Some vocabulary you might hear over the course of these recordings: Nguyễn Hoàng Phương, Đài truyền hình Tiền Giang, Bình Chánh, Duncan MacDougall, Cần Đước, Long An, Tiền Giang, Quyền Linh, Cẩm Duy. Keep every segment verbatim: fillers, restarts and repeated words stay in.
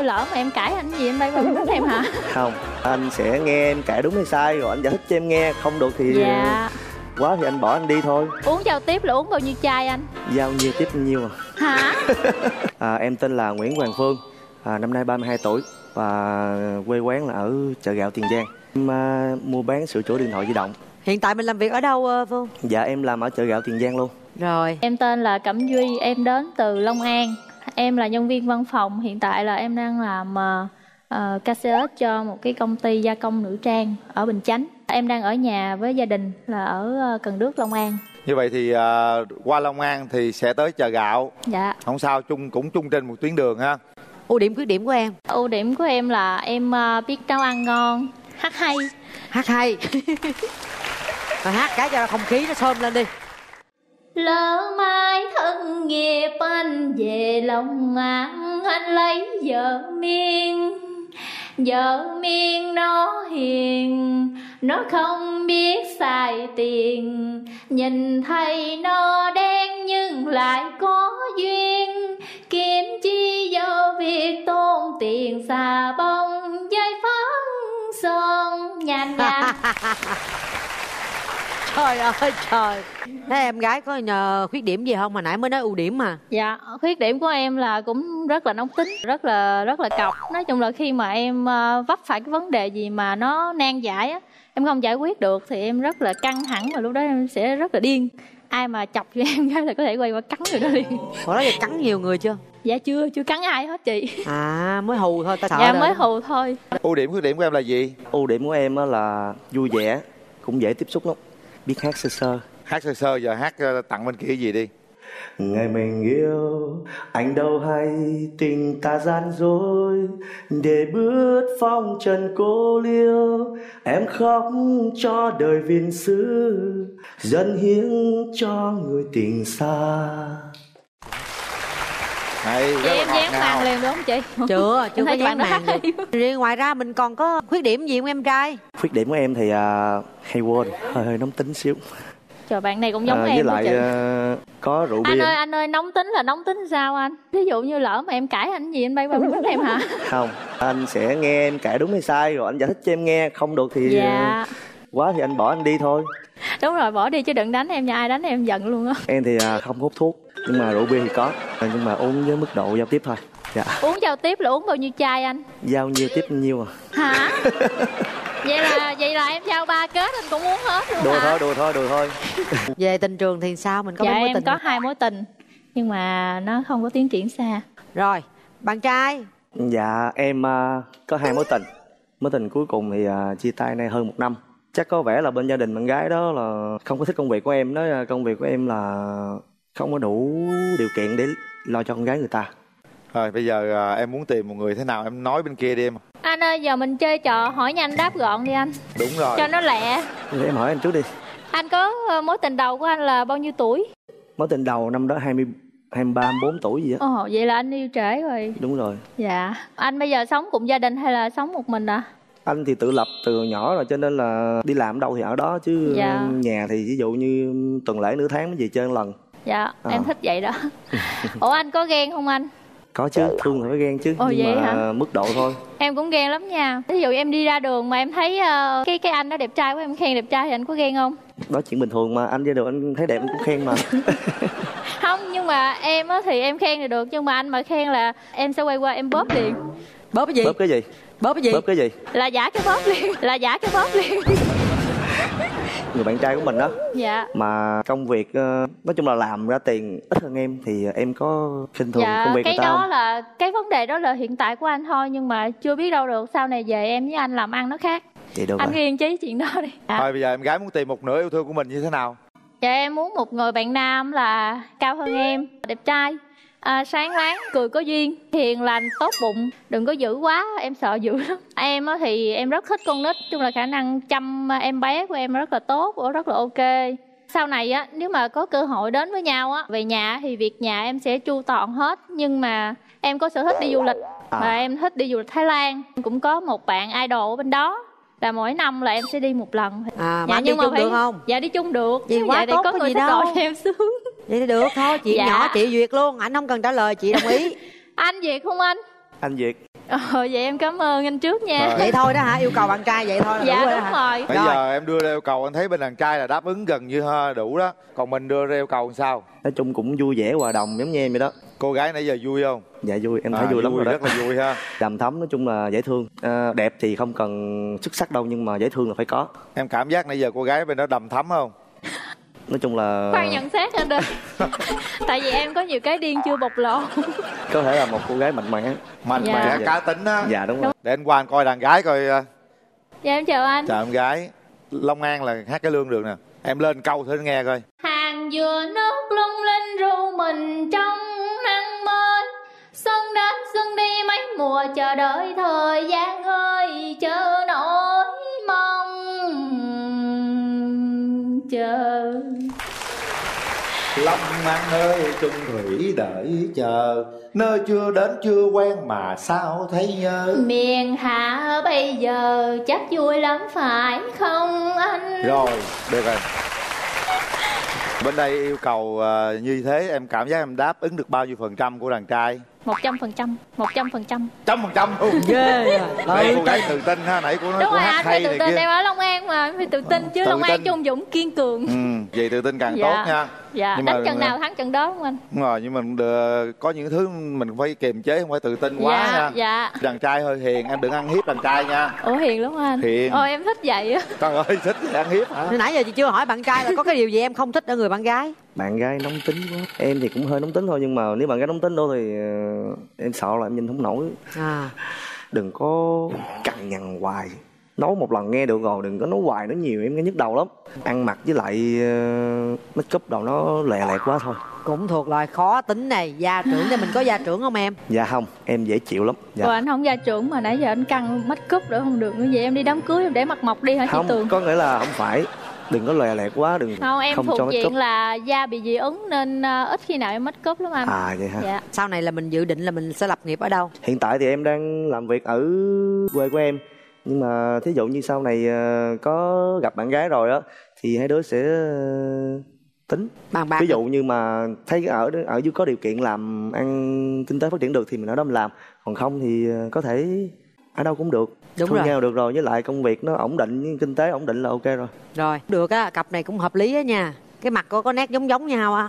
như lỡ mà em cãi anh gì em bay qua đánh em hả? Không, anh sẽ nghe em cãi đúng hay sai rồi anh giải thích cho em nghe, không được thì dạ. quá thì anh bỏ anh đi thôi. Uống giao tiếp là uống bao nhiêu chai anh? Giao nhiêu tiếp nhiêu à? Hả? À, em tên là Nguyễn Hoàng Phương, à, năm nay ba mươi hai tuổi và quê quán là ở chợ gạo Tiền Giang. Em à, mua bán sửa chữa điện thoại di động. Hiện tại mình làm việc ở đâu Phương? Dạ em làm ở chợ gạo Tiền Giang luôn. Rồi. Em tên là Cẩm Duy, em đến từ Long An. Em là nhân viên văn phòng, hiện tại là em đang làm uh, ca xê ét cho một cái công ty gia công nữ trang ở Bình Chánh. Em đang ở nhà với gia đình là ở Cần Đước, Long An. Như vậy thì uh, qua Long An thì sẽ tới chợ gạo. Dạ. Không sao, chung cũng chung trên một tuyến đường ha. Ưu điểm khuyết điểm của em? Ưu điểm của em là em uh, biết nấu ăn ngon, hát hay. Hát hay. Mà hát cái cho không khí nó sơm lên đi. Lỡ mai thân nghiệp anh về Long An, anh lấy vợ miên. Vợ miên nó hiền, nó không biết xài tiền. Nhìn thấy nó đen nhưng lại có duyên, kiếm chi do việc tốn tiền xà bông với phấn son nhàn nhạt. Trời ơi trời. Thế em gái có nhờ khuyết điểm gì không? Hồi nãy mới nói ưu điểm mà. Dạ, khuyết điểm của em là cũng rất là nóng tính, rất là rất là cọc. Nói chung là khi mà em vấp phải cái vấn đề gì mà nó nan giải á, em không giải quyết được thì em rất là căng thẳng, và lúc đó em sẽ rất là điên. Ai mà chọc cho em gái là có thể quay qua cắn người đó liền. Hồi đó giờ cắn nhiều người chưa? Dạ chưa, chưa cắn ai hết chị. À, mới hù thôi, ta sợ. Dạ, rồi. Mới hù thôi. Ưu điểm khuyết điểm của em là gì? Ưu điểm của em là vui vẻ, cũng dễ tiếp xúc lắm. Biết hát sơ sơ. Hát sơ sơ, giờ hát tặng bên kia gì đi. Ngày mình yêu, anh đâu hay tình ta gian dối. Để bước phong trần cô liêu, em khóc cho đời viên xứ, dâng hiến cho người tình xa. Hay, chị em dán màn liền đúng không chị? Chưa, chưa có dán màn. Riêng ngoài ra mình còn có khuyết điểm gì không em trai? Khuyết điểm của em thì uh, hay quên, hơi, hơi nóng tính xíu. Trời, bạn này cũng giống à, em. Với lại chị. Uh, có rượu bia. Anh ơi, anh ơi, nóng tính là nóng tính sao anh? Ví dụ như lỡ mà em cãi anh gì anh bay qua đánh em hả? Không, anh sẽ nghe em cãi đúng hay sai rồi anh giải thích cho em nghe, không được thì dạ. quá thì anh bỏ anh đi thôi. Đúng rồi, bỏ đi chứ đừng đánh em nha, ai đánh em giận luôn á. Em thì uh, không hút thuốc, nhưng mà rượu bia thì có, nhưng mà uống với mức độ giao tiếp thôi. Dạ. Uống giao tiếp là uống bao nhiêu chai anh? Giao nhiêu tiếp nhiêu à? Hả? Vậy là vậy là em giao ba kết anh cũng uống hết luôn đùa hả? Thôi đùa thôi đùa thôi. Về tình trường thì sao, mình có dạ, mấy mối em tình? Có hai mối tình nhưng mà nó không có tiến triển xa. Rồi bạn trai? Dạ em uh, có hai mối tình, mối tình cuối cùng thì uh, chia tay nay hơn một năm. Chắc có vẻ là bên gia đình bạn gái đó là không có thích công việc của em, nói là công việc của em là không có đủ điều kiện để lo cho con gái người ta. Rồi bây giờ à, em muốn tìm một người thế nào em nói bên kia đi em. Anh ơi, giờ mình chơi trò hỏi nhanh đáp gọn đi anh. Đúng rồi. Cho nó lẹ. Để em hỏi anh trước đi. Anh có mối tình đầu của anh là bao nhiêu tuổi? Mối tình đầu năm đó hai mươi, hai mươi ba, hai mươi bốn tuổi gì á. Ồ, vậy là anh yêu trễ rồi. Đúng rồi. Dạ. Anh bây giờ sống cùng gia đình hay là sống một mình ạ? À? Anh thì tự lập từ nhỏ rồi cho nên là đi làm đâu thì ở đó chứ dạ. Nhà thì ví dụ như tuần lễ nửa tháng gì chơi một lần. Dạ, à. Em thích vậy đó. Ủa anh có ghen không anh? Có chứ, thương thì phải ghen chứ. Ồ, nhưng vậy mà hả? Mức độ thôi. Em cũng ghen lắm nha. Ví dụ em đi ra đường mà em thấy uh, cái cái anh đó đẹp trai quá, em khen đẹp trai thì anh có ghen không? Đó chuyện bình thường mà, anh ra đường anh thấy đẹp anh cũng khen mà. Không, nhưng mà em á thì em khen thì được, nhưng mà anh mà khen là em sẽ quay qua em bóp liền. Bóp cái gì? Bóp cái gì? Bóp cái gì? Bóp cái gì? Là giả cái bóp liền, là giả cái bóp liền. Người bạn trai của mình đó dạ. Mà công việc nói chung là làm ra tiền ít hơn em thì em có khinh thường dạ, công việc của tao không? Cái đó là cái vấn đề đó là hiện tại của anh thôi, nhưng mà chưa biết đâu được, sau này về em với anh làm ăn nó khác. Vậy được anh riêng chí chuyện đó đi dạ. Thôi bây giờ em gái muốn tìm một nửa yêu thương của mình như thế nào? Dạ em muốn một người bạn nam là cao hơn em, đẹp trai, à, sáng láng, cười có duyên, hiền lành, tốt bụng, đừng có dữ quá, em sợ dữ lắm. Em thì em rất thích con nít, chung là khả năng chăm em bé của em rất là tốt, rất là ok. Sau này á, nếu mà có cơ hội đến với nhau á, về nhà thì việc nhà em sẽ chu toàn hết, nhưng mà em có sở thích đi du lịch à. Và em thích đi du lịch Thái Lan, em cũng có một bạn idol ở bên đó, là mỗi năm là em sẽ đi một lần. À, dạ, mà nhưng đi mà chung phải... được không? Dạ đi chung được. Vậy quá vậy tốt có, có người gì đâu. Em sướng. Vậy thì được thôi, chị dạ. Nhỏ chị duyệt luôn, anh không cần trả lời, chị đồng ý. Anh duyệt không anh? Anh duyệt. Ờ vậy em cảm ơn anh trước nha. Rồi. Vậy thôi đó hả? Yêu cầu bạn trai vậy thôi là dạ, đủ rồi. Dạ đúng rồi. Bây giờ em đưa ra yêu cầu anh thấy bên đàn trai là đáp ứng gần như đủ đó. Còn mình đưa ra yêu cầu làm sao? Nói chung cũng vui vẻ hòa đồng giống như em vậy đó. Cô gái nãy giờ vui không? Dạ vui, em thấy à, vui lắm rồi đó. Rất là vui ha. Đầm thấm nói chung là dễ thương. À, đẹp thì không cần xuất sắc đâu nhưng mà dễ thương là phải có. Em cảm giác nãy giờ cô gái bên đó đầm thấm không? Nói chung là... Khoan nhận xét ra đây. Tại vì em có nhiều cái điên chưa bộc lộ. Có thể là một cô gái mạnh mẽ. Mạnh dạ. mẽ, dạ. cá tính á. Dạ đúng rồi. Để anh qua anh coi đàn gái coi. Dạ em chào anh. Chào em gái. Long An là hát cái lương được nè. Em lên câu thử nghe coi. Hàng dừa nước lung linh ru mình trong nắng mới. Xuân đến xuân đi mấy mùa chờ đợi thời gian ơi. Chờ nỗi mong chờ. Long An ơi chung thủy đợi chờ. Nơi chưa đến chưa quen mà sao thấy nhớ. Miền Hạ bây giờ chắc vui lắm phải không anh? Rồi, được rồi. Bên đây yêu cầu như thế em cảm giác em đáp ứng được bao nhiêu phần trăm của đàn trai? một trăm phần trăm. Một trăm phần trăm. Trăm phần trăm. Ghê. Nãy cô gái tự tin ha, nãy cô nói cô hát hay này kia. Em ở Long An mà em phải tự tin chứ. Long An chung dũng kiên cường. Ừ, vậy tự tin càng tốt nha. Dạ, đánh trận nào thắng trận đó không anh? Đúng rồi, nhưng mình có những thứ mình phải kiềm chế, không phải tự tin quá nha. Dạ. Đàn trai hơi hiền, em đừng ăn hiếp đàn trai nha. Ủa hiền lắm anh? Hiền. Ôi em thích vậy á. Trời ơi thích ăn hiếp hả? Nãy giờ chị chưa hỏi bạn trai là có cái điều gì em không thích ở người bạn gái? Bạn gái nóng tính quá. Em thì cũng hơi nóng tính thôi, nhưng mà nếu bạn gái nóng tính đâu thì em sợ là em nhìn không nổi à. Đừng có cằn nhằn hoài. Nói một lần nghe được rồi, đừng có nói hoài, nói nhiều em nghe nhức đầu lắm. Ăn mặc với lại uh, make up đầu nó lè lẹt quá thôi. Cũng thuộc loài khó tính này. Gia trưởng thì mình có gia trưởng không em? Dạ không, em dễ chịu lắm. Dạ. Ủa, anh không gia trưởng mà nãy giờ anh căng make up nữa không được nữa vậy? Em đi đám cưới em để mặt mộc đi hả chị Tường? Không, có nghĩa là không phải. Đừng có lè lẹt quá, đừng không em không thuộc diện là da bị dị ứng nên uh, ít khi nào em make up lắm anh. À vậy hả? Dạ. Sau này là mình dự định là mình sẽ lập nghiệp ở đâu? Hiện tại thì em đang làm việc ở quê của em. Nhưng mà thí dụ như sau này uh, có gặp bạn gái rồi á thì hai đứa sẽ uh, tính. Bàn bạc. Ví dụ như mà thấy ở ở dưới có điều kiện làm ăn kinh tế phát triển được thì mình ở đó mình làm. Còn không thì uh, có thể ở đâu cũng được. Đúng rồi. Nhau được rồi, với lại công việc nó ổn định, kinh tế ổn định là ok rồi. Rồi, được á, cặp này cũng hợp lý á nha. Cái mặt có có nét giống giống nhau á.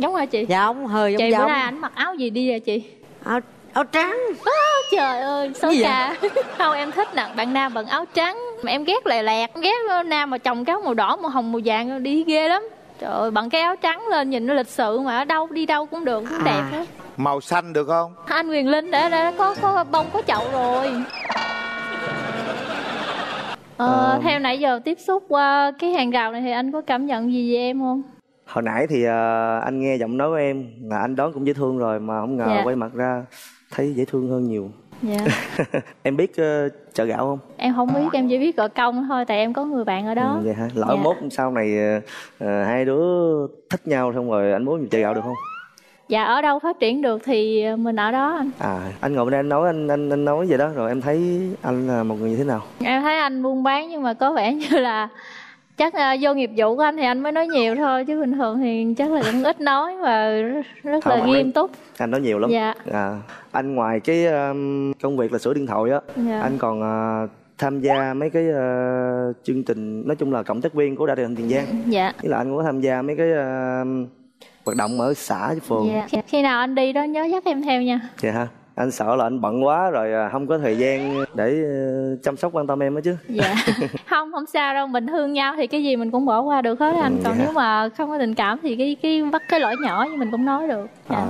Giống hả chị? Dạ, không, hơi giống chị, giống. Chị bữa nay ảnh mặc áo gì đi vậy chị? Áo áo trắng. À, trời ơi, xấu xa. Không, em thích nè, bạn nam bận áo trắng. Mà em ghét lè lẹt, em ghét nam mà chồng cái áo màu đỏ, màu hồng, màu vàng đi ghê lắm. Trời ơi, bận cái áo trắng lên nhìn nó lịch sự mà ở đâu đi đâu cũng được, cũng à. Đẹp hết. Màu xanh được không? Anh Quyền Linh đã, đã có có bông có chậu rồi. Ờ, uh, theo nãy giờ tiếp xúc qua cái hàng rào này thì anh có cảm nhận gì về em không? Hồi nãy thì uh, anh nghe giọng nói của em là anh đoán cũng dễ thương rồi mà không ngờ dạ. quay mặt ra thấy dễ thương hơn nhiều. Dạ. Em biết uh, chợ gạo không? Em không biết, em chỉ biết chợ Công thôi, tại em có người bạn ở đó. Ừ, vậy hả? Lỡ dạ. mốt sau này uh, hai đứa thích nhau xong rồi anh muốn chợ gạo được không? Dạ ở đâu phát triển được thì mình ở đó anh. À anh ngồi bên đây anh nói anh anh anh nói vậy đó rồi em thấy anh là một người như thế nào? Em thấy anh buôn bán nhưng mà có vẻ như là chắc là vô nghiệp vụ của anh thì anh mới nói nhiều thôi, chứ bình thường thì chắc là cũng ít nói và rất không, là nghiêm anh, túc. Anh nói nhiều lắm. Dạ. À, anh ngoài cái um, công việc là sửa điện thoại á, dạ. anh còn uh, tham gia mấy cái uh, chương trình, nói chung là cộng tác viên của Đài truyền hình Tiền Giang. Dạ. Nghĩa là anh cũng có tham gia mấy cái uh, hoạt động ở xã với phường. Yeah. Khi nào anh đi đó nhớ dắt em theo nha. Dạ yeah. hả? Anh sợ là anh bận quá rồi không có thời gian để chăm sóc quan tâm em đó chứ. Dạ. Yeah. Không, không sao đâu, mình thương nhau thì cái gì mình cũng bỏ qua được hết anh. Còn yeah. nếu mà không có tình cảm thì cái cái bắt cái lỗi nhỏ thì mình cũng nói được. Dạ. À.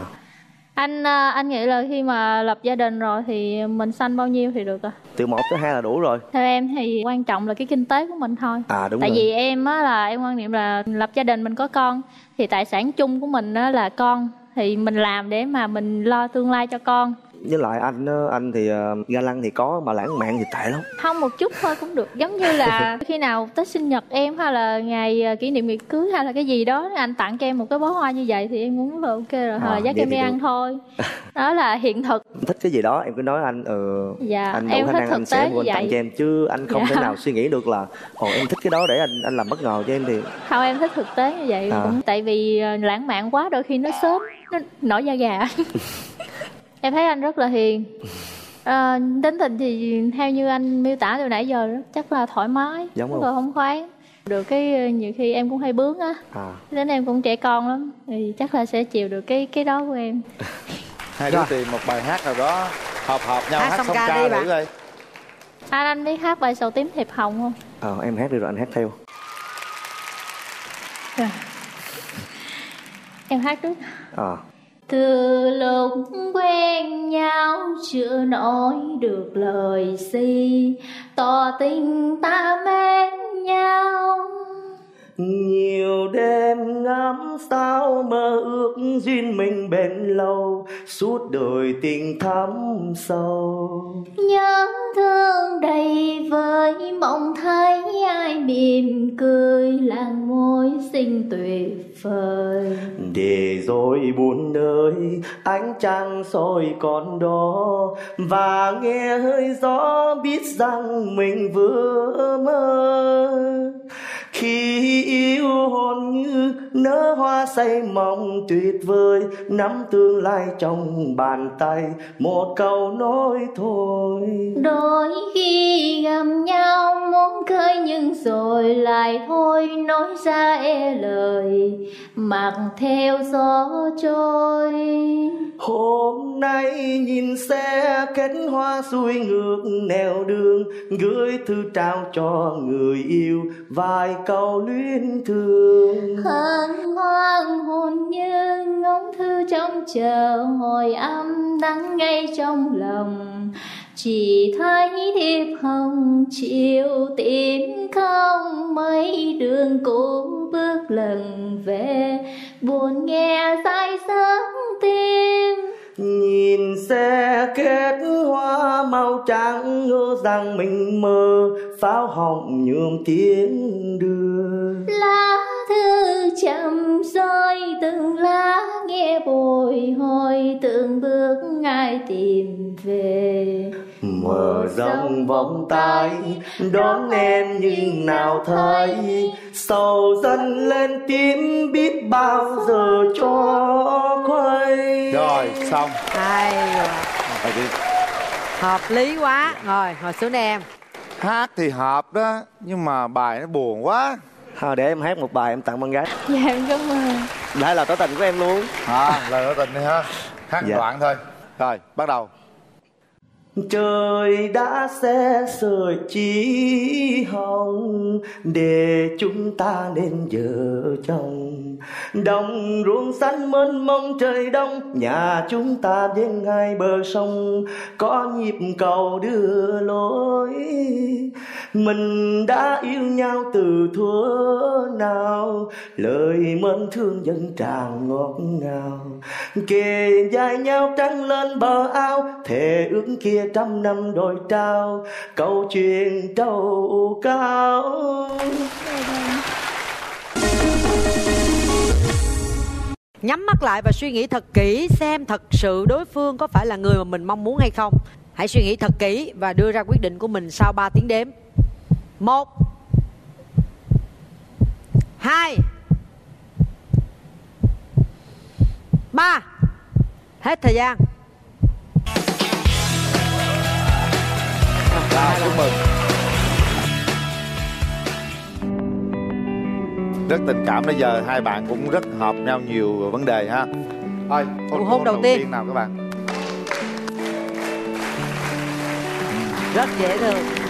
Anh anh nghĩ là khi mà lập gia đình rồi thì mình sanh bao nhiêu thì được à? Từ một tới hai là đủ rồi. Theo em thì quan trọng là cái kinh tế của mình thôi. À đúng. Tại rồi. Vì em á là em quan niệm là lập gia đình mình có con thì tài sản chung của mình á là con, thì mình làm để mà mình lo tương lai cho con. Với lại anh anh thì uh, ga lăng thì có mà lãng mạn thì tệ lắm. Không, một chút thôi cũng được. Giống như là khi nào tới sinh nhật em hay là ngày kỷ niệm ngày cưới hay là cái gì đó anh tặng cho em một cái bó hoa như vậy thì em cũng là ok rồi. Hồi dắt em đi ăn thôi. Đó là hiện thực. Thích cái gì đó em cứ nói anh ừ, dạ, anh đủ khả năng anh sẽ quên tặng cho em, chứ anh không dạ. thể nào suy nghĩ được là ồ em thích cái đó để anh anh làm bất ngờ cho em thì không. Em thích thực tế như vậy à. Cũng tại vì lãng mạn quá đôi khi nó sớm nó nổi da gà. Em thấy anh rất là hiền. À, tính tình thì theo như anh miêu tả từ nãy giờ đó, chắc là thoải mái, giống không? Không khoái. Được cái nhiều khi em cũng hay bướng á, à. Đến em cũng trẻ con lắm, thì chắc là sẽ chịu được cái cái đó của em. Hai đứa tìm một bài hát nào đó hợp hợp nhau, hát, hát song, song ca, ca đi bạn. Anh à, anh biết hát bài Sầu Tím Thiệp Hồng không? Ờ à, em hát đi rồi anh hát theo. À. Em hát trước. Ờ à. Từ lúc quen nhau chưa nói được lời gì, tỏ tình ta mến nhau. Nhiều đêm ngắm sao mơ ước duyên mình bền lâu, suốt đời tình thắm sâu. Nhớ thương đầy vơi mộng thấy ai mỉm cười, làng môi xinh tuyệt vời. Để rồi buồn nơi ánh trăng soi còn đó, và nghe hơi gió biết rằng mình vừa mơ. Khi yêu hồn như nở hoa say mộng tuyệt vời, nắm tương lai trong bàn tay, một câu nói thôi. Đôi khi gặp nhau muốn cười nhưng rồi lại thôi, nói ra e lời mặc theo gió trôi. Hôm nay nhìn xe kết hoa xuôi ngược nẻo đường, gửi thư trao cho người yêu vài câu luyến thương. Hân hoan hồn như ngóng thư trong chờ, hồi âm đắng ngay trong lòng, chỉ thấy thiệp hồng chiều tím không. Mấy đường cũ bước lần về, buồn nghe say sớm tim. Nhìn xe kết hoa màu trắng, ngỡ rằng mình mơ, pháo hồng nhuộm tiếng đưa. Lá thư chậm rơi từng lá nghe bồi hồi, từng bước ai tìm về. Mở rộng vòng tay đón em nhưng nào thấy, sầu dần lên tím biết bao giờ cho quay. Rồi xong. Hay hợp lý quá. Rồi ngồi xuống em. Hát thì hợp đó, nhưng mà bài nó buồn quá. Thôi để em hát một bài em tặng bạn gái. Dạ em cảm ơn. Đây là tỏ tình của em luôn. À lời tỏ tình đi ha. Hát dạ. Đoạn thôi. Rồi bắt đầu. Trời đã xé sợi chỉ hồng, để chúng ta nên vợ chồng. Đồng ruộng xanh mênh mông trời đông, nhà chúng ta bên hai bờ sông, có nhịp cầu đưa lối. Mình đã yêu nhau từ thuở nào, lời mến thương vẫn tràn ngọt ngào. Kề vai nhau trăng lên bờ ao, thề ước kia trăm năm đôi trao, câu chuyện trầu cao. Nhắm mắt lại và suy nghĩ thật kỹ xem thật sự đối phương có phải là người mà mình mong muốn hay không. Hãy suy nghĩ thật kỹ và đưa ra quyết định của mình sau ba tiếng đếm. Một, hai, ba. Hết thời gian. À, chúc mừng. Rất tình cảm, bây giờ hai bạn cũng rất hợp nhau nhiều vấn đề ha. Thôi, hôn, hôn đầu, đầu tiên. tiên nào các bạn. Rất dễ thương.